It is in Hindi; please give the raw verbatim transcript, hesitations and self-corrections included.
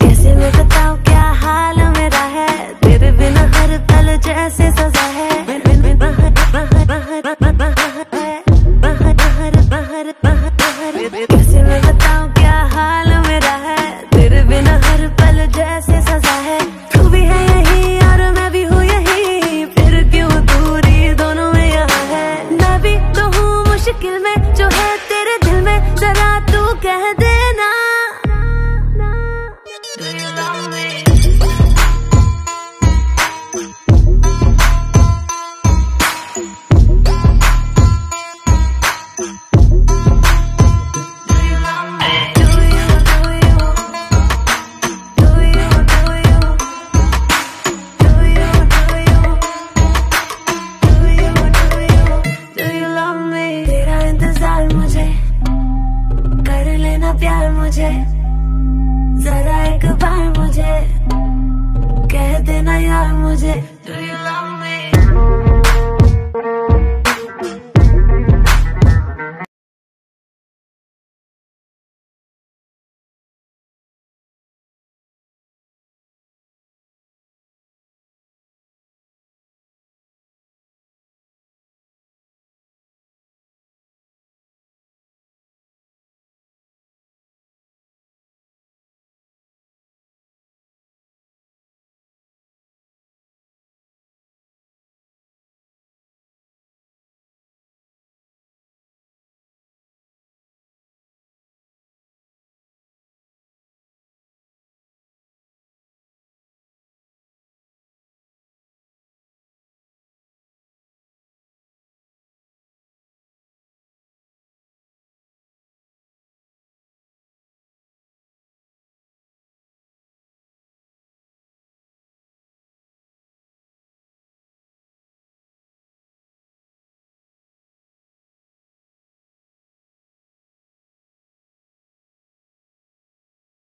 कैसे मैं बताऊं क्या हाल मेरा है, तेरे बिना हर पल जैसे सजा है। बाहर बाहर बाहर बाहर बाहर बाहर कैसे मैं बताऊं क्या हाल मेरा है, तेरे बिना हर पल जैसे सजा है। तू भी है यही और मैं भी हूँ यही, फिर क्यों दूरी दोनों में यहाँ है। मैं भी तो हूँ मुश्किल में जो है तेरे दिल में, जरा तू कह दे। जरा एक बार मुझे कह देना यार मुझे, do you love me?